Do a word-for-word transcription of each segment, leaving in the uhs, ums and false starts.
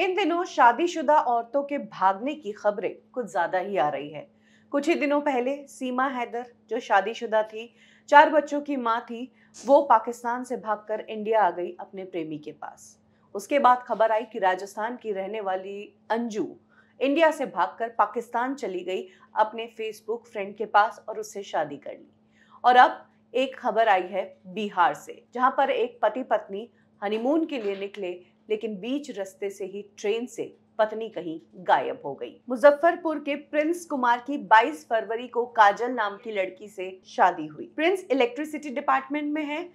इन दिनों शादीशुदा औरतों के भागने की खबरें कुछ ज्यादा ही आ रही है। कुछ ही दिनों पहले सीमा हैदर, जो शादीशुदा थी, चार बच्चों की माँ थी, वो पाकिस्तान से भागकर इंडिया आ गई अपने प्रेमी के पास। उसके बाद खबर आई कि राजस्थान की रहने वाली अंजू इंडिया से भागकर पाकिस्तान चली गई अपने फेसबुक फ्रेंड के पास और उससे शादी कर ली। और अब एक खबर आई है बिहार से, जहां पर एक पति पत्नी हनीमून के लिए निकले, लेकिन बीच रास्ते से ही ट्रेन से पत्नी कहीं गायब हो गई। मुजफ्फरपुर के प्रिंस कुमार की बाईस फरवरी को काजल नाम की लड़की से शादी हुई। प्रिंस इलेक्ट्रिसिटी डिपार्टमेंट में है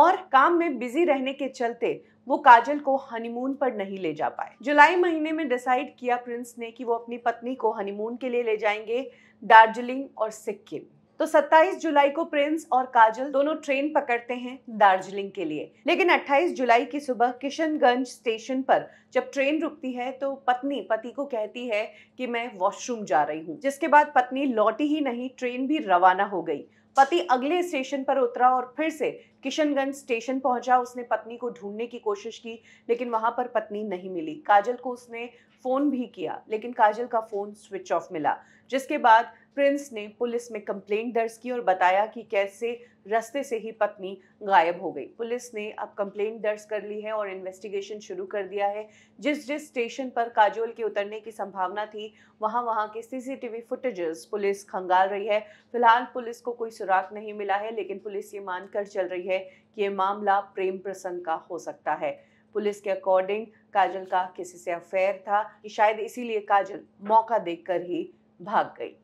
और काम में बिजी रहने के चलते वो काजल को हनीमून पर नहीं ले जा पाए। जुलाई महीने में डिसाइड किया प्रिंस ने कि वो अपनी पत्नी को हनीमून के लिए ले जाएंगे दार्जिलिंग और सिक्किम। तो सत्ताईस जुलाई को प्रिंस और काजल दोनों ट्रेन पकड़ते हैं दार्जिलिंग के लिए, लेकिन अट्ठाईस जुलाई की सुबह किशनगंज स्टेशन पर जब ट्रेन रुकती है तो पत्नी पति को कहती है कि मैं वॉशरूम जा रही हूँ, जिसके बाद पत्नी लौटी ही नहीं, ट्रेन भी रवाना हो गई। पति अगले स्टेशन पर उतरा और फिर से किशनगंज स्टेशन पहुंचा। उसने पत्नी को ढूंढने की कोशिश की, लेकिन वहां पर पत्नी नहीं मिली। काजल को उसने फोन भी किया, लेकिन काजल का फोन स्विच ऑफ मिला, जिसके बाद प्रिंस ने पुलिस में कंप्लेंट दर्ज की और बताया कि कैसे रास्ते से ही पत्नी गायब हो गई। पुलिस ने अब कंप्लेंट दर्ज कर ली है और इन्वेस्टिगेशन शुरू कर दिया है। जिस जिस स्टेशन पर काजोल के उतरने की संभावना थी, वहां वहां के सीसीटीवी फुटेजेस पुलिस खंगाल रही है। फिलहाल पुलिस को कोई सुराग नहीं मिला है, लेकिन पुलिस ये मानकर चल रही है कि ये मामला प्रेम प्रसंग का हो सकता है। पुलिस के अकॉर्डिंग काजल का किसी से अफेयर था, शायद इसीलिए काजल मौका देखकर ही भाग गई।